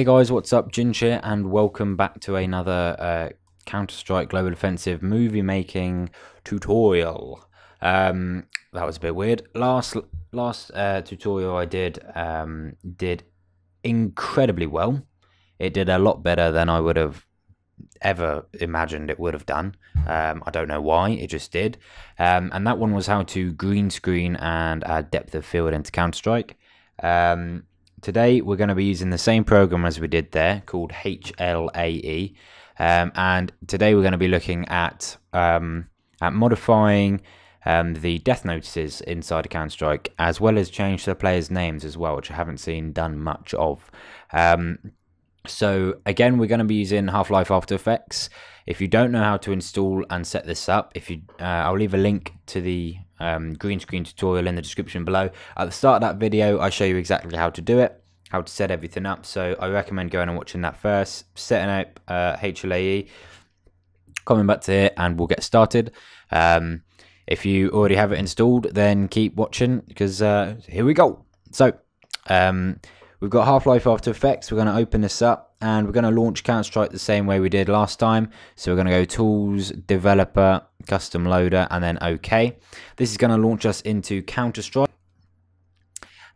Hey guys, what's up? Ginge here, and welcome back to another Counter-Strike Global Offensive movie making tutorial. That was a bit weird. Last tutorial I did incredibly well. It did a lot better than I would have ever imagined it would have done. I don't know why, it just did. And that one was how to green screen and add depth of field into Counter-Strike. Today we're going to be using the same program as we did there, called HLAE, and today we're going to be looking at modifying the death notices inside of Counter-Strike, as well as change the players' names as well, which I haven't seen done much of. So again, we're going to be using Half-Life After Effects. If you don't know how to install and set this up, if you, I'll leave a link to the green screen tutorial in the description below. At the start of that video, I show you exactly how to do it, how to set everything up. So I recommend going and watching that first, setting up HLAE, coming back to here, and we'll get started. If you already have it installed, then keep watching, because here we go. So we've got Half-Life After Effects. We're going to open this up and we're going to launch Counter-Strike the same way we did last time. So we're going to go Tools, Developer, Custom Loader, and then OK. This is going to launch us into Counter-Strike.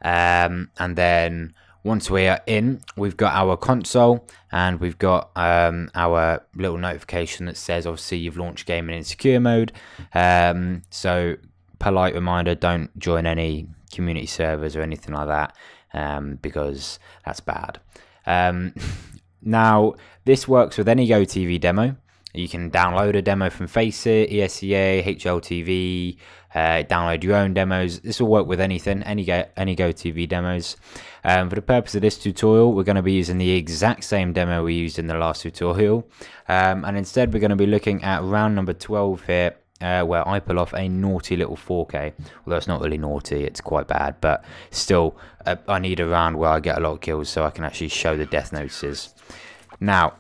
And then once we are in, we've got our console and we've got our little notification that says, obviously, you've launched game in secure mode. So polite reminder, don't join any community servers or anything like that. Because that's bad. Now, this works with any GoTV demo. You can download a demo from Faceit, ESEA, HLTV, download your own demos. This will work with anything, any GoTV demos. For the purpose of this tutorial, we're going to be using the exact same demo we used in the last tutorial. And instead, we're going to be looking at round number 12 here, where I pull off a naughty little 4K. Although it's not really naughty, it's quite bad, but still, I need a round where I get a lot of kills so I can actually show the death notices. Now,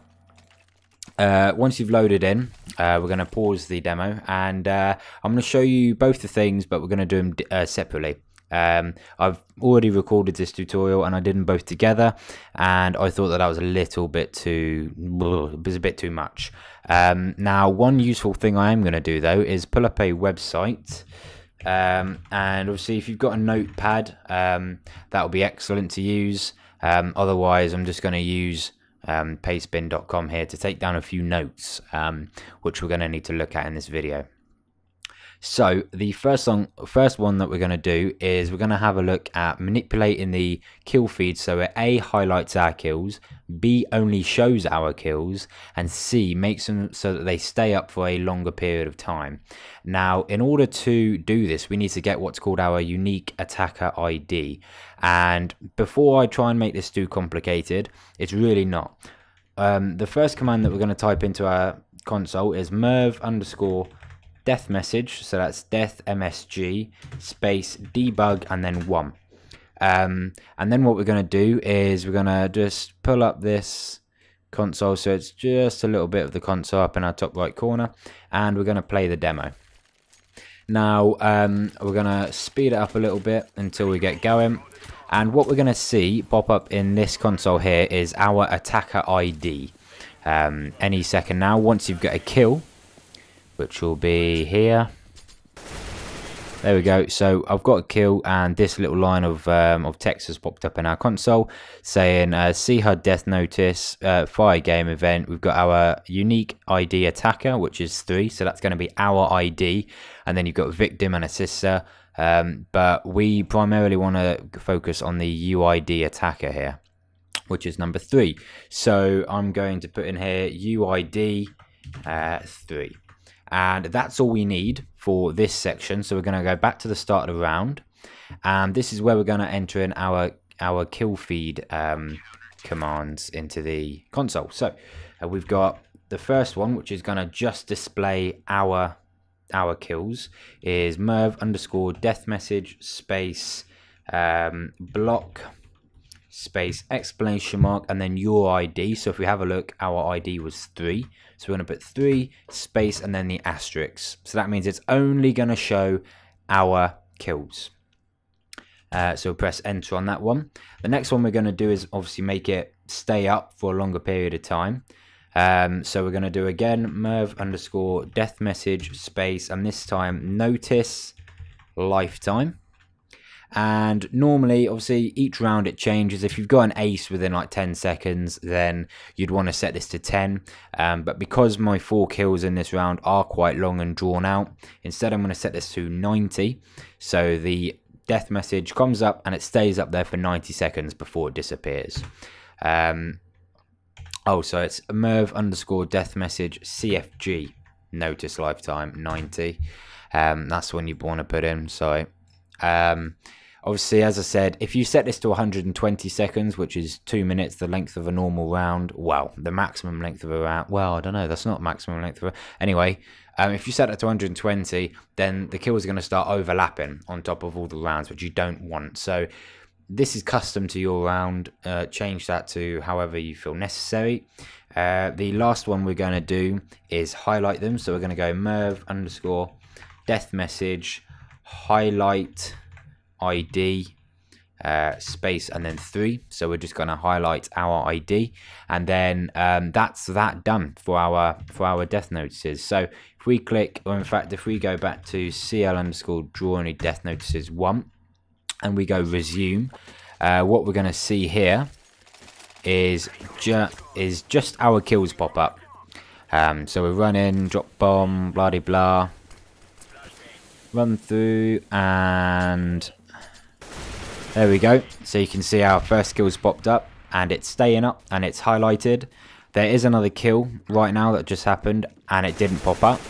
once you've loaded in, we're going to pause the demo, and I'm going to show you both the things, but we're going to do them separately. I've already recorded this tutorial and I did them both together, and I thought that was a little bit too, it was a bit too much. Now, one useful thing I am going to do though is pull up a website, and obviously if you've got a notepad, that will be excellent to use. Otherwise, I'm just going to use pastebin.com here to take down a few notes, which we're going to need to look at in this video. So the first one that we're going to do is we're going to have a look at manipulating the kill feed so it A, highlights our kills, B, only shows our kills, and C, makes them so that they stay up for a longer period of time. Now, in order to do this, we need to get what's called our unique attacker ID. And before I try and make this too complicated, it's really not. The first command that we're going to type into our console is mirv_deathmsg, so that's deathmsg space debug and then 1. And then what we're going to do is we're going to just pull up this console, so it's just a little bit of the console up in our top right corner, and we're going to play the demo. Now, we're going to speed it up a little bit until we get going, and what we're going to see pop up in this console here is our attacker ID. Any second now, once you've got a kill, which will be here. There we go. So I've got a kill, and this little line of text has popped up in our console saying, "See her death notice, fire game event." We've got our unique ID attacker, which is 3, so that's going to be our ID, and then you've got victim and assister. But we primarily want to focus on the UID attacker here, which is number 3. So I'm going to put in here UID 3. And that's all we need for this section. So we're going to go back to the start of the round, and this is where we're going to enter in our kill feed commands into the console. So we've got the first one, which is going to just display our kills, is mirv_deathmsg space block space !! and then your ID. So if we have a look, our ID was 3, so we're going to put 3 space and then the asterisk, so that means it's only going to show our kills. So press enter on that one. The next one we're going to do is obviously make it stay up for a longer period of time. So we're going to do again mirv_deathmsg space, and this time notice lifetime. And normally, obviously, each round it changes. If you've got an ace within like 10 seconds, then you'd want to set this to 10. But because my 4 kills in this round are quite long and drawn out, instead I'm going to set this to 90. So the death message comes up and it stays up there for 90 seconds before it disappears. Oh, so it's mirv_deathmsg CFG, notice lifetime 90. That's the one you want to put in. So obviously, as I said, if you set this to 120 seconds, which is 2 minutes, the length of a normal round, well, the maximum length of a round, well, I don't know, that's not maximum length of a, anyway, if you set it to 120, then the kills are going to start overlapping on top of all the rounds, which you don't want. So this is custom to your round. Change that to however you feel necessary. The last one we're going to do is highlight them. So we're going to go mirv_deathmsg highlight ID space and then 3. So we're just going to highlight our ID, and then that's that done for our death notices. So if we click, or in fact if we go back to cl_draw_only_death_notices1 and we go resume, what we're going to see here is just our kills pop up. So we're running drop bomb, blah de blah, run through, and there we go. So you can see our first kill's popped up and it's staying up and it's highlighted. There is another kill right now that just happened and it didn't pop up.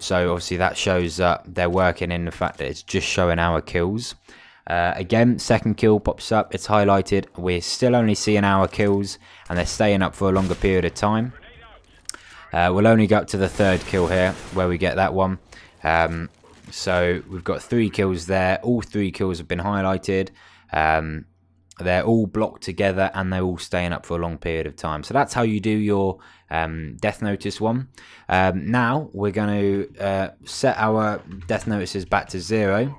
So obviously that shows that they're working in the fact that it's just showing our kills. Again, second kill pops up, it's highlighted, we're still only seeing our kills and they're staying up for a longer period of time. We'll only go up to the third kill here where we get that one. So we've got 3 kills there, all 3 kills have been highlighted, they're all blocked together and they're all staying up for a long period of time. So that's how you do your death notice one. Now we're going to set our death notices back to 0.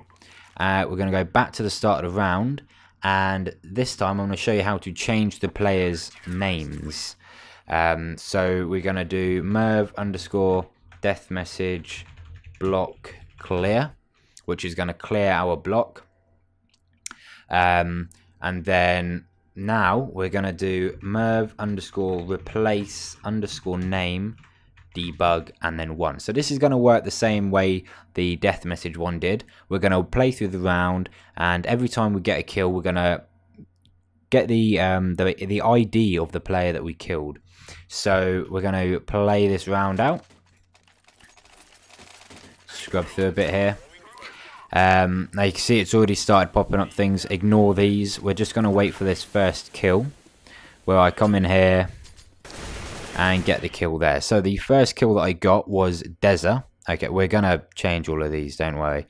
We're going to go back to the start of the round, and this time I'm going to show you how to change the players' names. So we're going to do mirv_deathmsg block clear, which is going to clear our block, and then now we're going to do mirv_replace_name debug and then 1. So this is going to work the same way the death message one did. We're going to play through the round, and every time we get a kill we're going to get the ID of the player that we killed. So we're going to play this round out, scrub through a bit here. Now you can see it's already started popping up things. Ignore these, we're just going to wait for this first kill where I come in here and get the kill there. So the first kill that I got was Deza. Okay, we're going to change all of these, don't worry.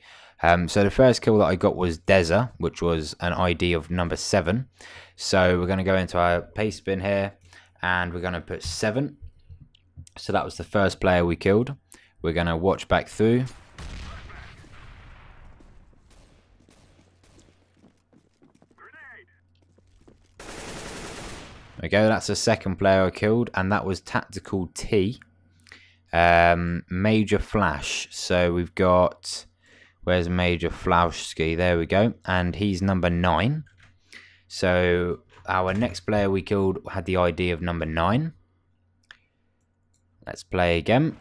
So the first kill that I got was Deza, which was an ID of number 7. So we're going to go into our paste bin here and we're going to put 7. So that was the first player we killed. We're going to watch back through. There we go, that's the second player I killed, and that was Tactical T. Major Flash. So we've got, where's Major Flauschski? There we go, and he's number 9. So our next player we killed had the ID of number 9. Let's play again.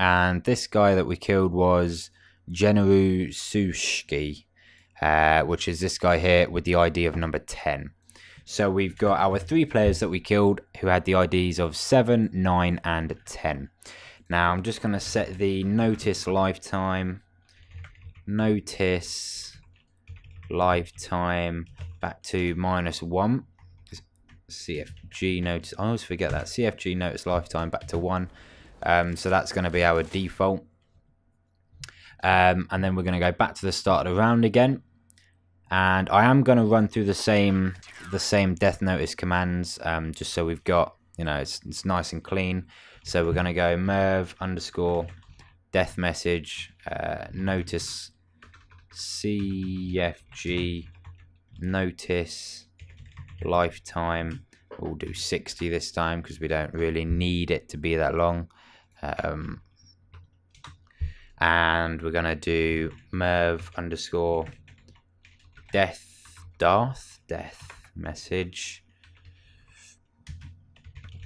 And this guy that we killed was Generu Sushki, which is this guy here with the ID of number 10. So we've got our 3 players that we killed who had the IDs of 7, 9 and 10. Now I'm just going to set the notice lifetime back to -1. CFG notice, I always forget that, CFG notice lifetime back to 1. So that's going to be our default, and then we're going to go back to the start of the round again, And I am going to run through the same death notice commands, just so we've got, you know, it's nice and clean. So we're going to go mirv_death message notice CFG notice lifetime. We'll do 60 this time because we don't really need it to be that long. And we're going to do mirv_death message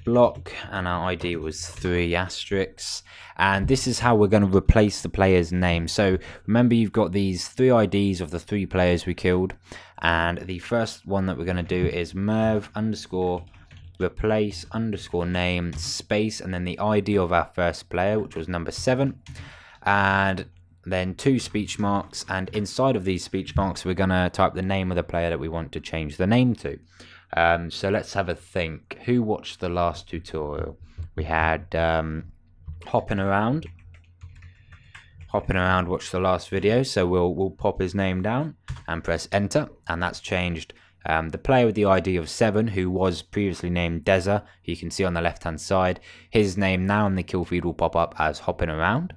block, and our ID was 3*. And this is how we're going to replace the player's name. So remember, you've got these three IDs of the three players we killed, and the first one that we're going to do is mirv_replace_name space, and then the ID of our first player, which was number 7, and then 2 speech marks, and inside of these speech marks we're going to type the name of the player that we want to change the name to. So let's have a think. Who watched the last tutorial? We had hopping around watched the last video, so we'll pop his name down and press enter, and that's changed. The player with the ID of 7, who was previously named Deza, you can see on the left hand side, his name now in the kill feed will pop up as hopping around.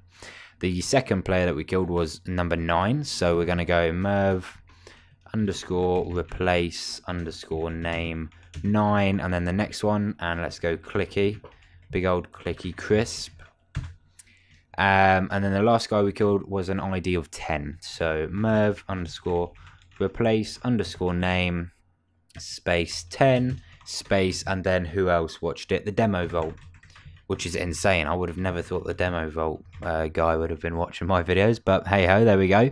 The second player that we killed was number 9, so we're going to go mirv_replace_name 9, and then the next one, and let's go Clicky, big old Clicky Crisp. And then the last guy we killed was an ID of 10, so mirv_replace_name space 10 space, and then who else watched it? The Demo Vault. Which is insane. I would have never thought the Demo Vault guy would have been watching my videos, but hey ho, there we go.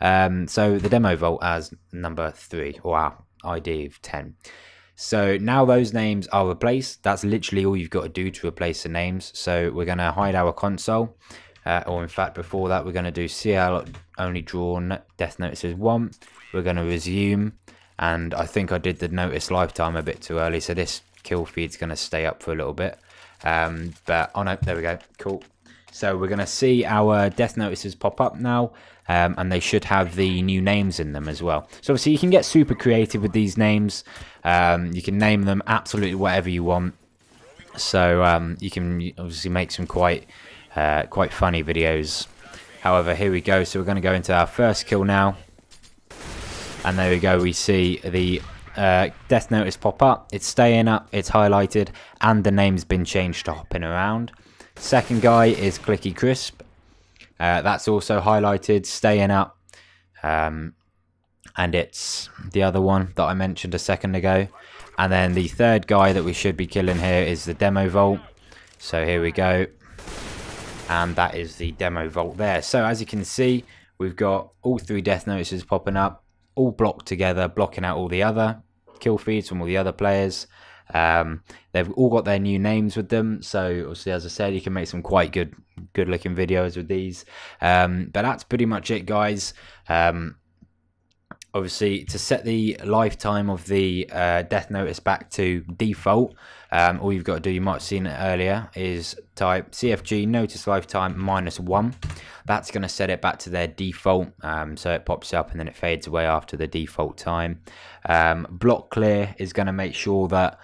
So the Demo Vault as number 3, or our ID of 10. So now those names are replaced. That's literally all you've got to do to replace the names. So we're going to hide our console, or in fact, before that, we're going to do CL only drawn death notices 1. We're going to resume, and I think I did the notice lifetime a bit too early, so this kill feed's going to stay up for a little bit. But oh no, there we go, cool. So we're going to see our death notices pop up now, and they should have the new names in them as well. So obviously you can get super creative with these names. You can name them absolutely whatever you want. So you can obviously make some quite funny videos. However, here we go. So we're going to go into our first kill now, and there we go. We see the death notice pop up, it's staying up, it's highlighted, and the name's been changed to hopping around. Second guy is Clicky Crisp, that's also highlighted, staying up, and it's the other one that I mentioned a second ago. And then the third guy that we should be killing here is the Demo Vault, so here we go, and that is the Demo Vault there. So as you can see, we've got all 3 death notices popping up, all blocked together, blocking out all the other kill feeds from all the other players. They've all got their new names with them, so obviously, as I said, you can make some quite good looking videos with these. But that's pretty much it, guys. Obviously, to set the lifetime of the death notice back to default, all you've got to do, you might have seen it earlier, is type CFG notice lifetime -1. That's going to set it back to their default, so it pops up and then it fades away after the default time. Block clear is going to make sure that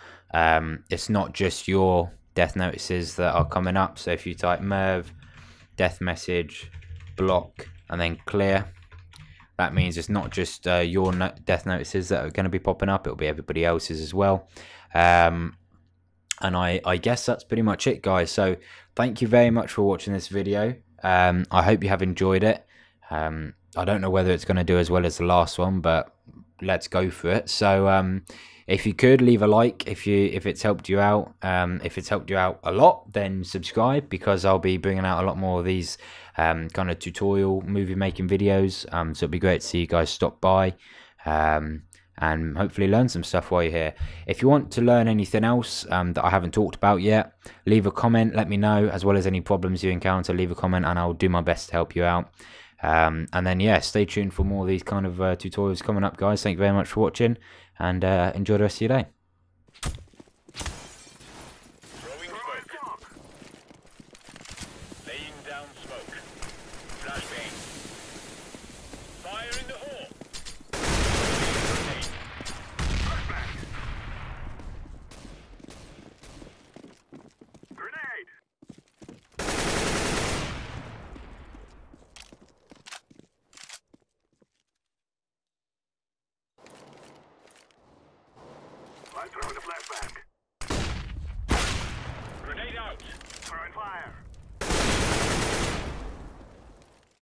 it's not just your death notices that are coming up. So if you type mirv_death message block and then clear, that means it's not just your death notices that are going to be popping up, it'll be everybody else's as well. And I guess that's pretty much it, guys. So thank you very much for watching this video. I hope you have enjoyed it. I don't know whether it's going to do as well as the last one, but let's go for it. So if you could leave a like, if it's helped you out, if it's helped you out a lot, then subscribe, because I'll be bringing out a lot more of these kind of tutorial movie making videos. So it'd be great to see you guys stop by, and hopefully learn some stuff while you're here. If you want to learn anything else that I haven't talked about yet, leave a comment, let me know, as well as any problems you encounter, leave a comment and I'll do my best to help you out. And then yeah, stay tuned for more of these kind of tutorials coming up, guys. Thank you very much for watching, and enjoy the rest of your day. I'm throwing a flashback. Grenade out. Throwing fire.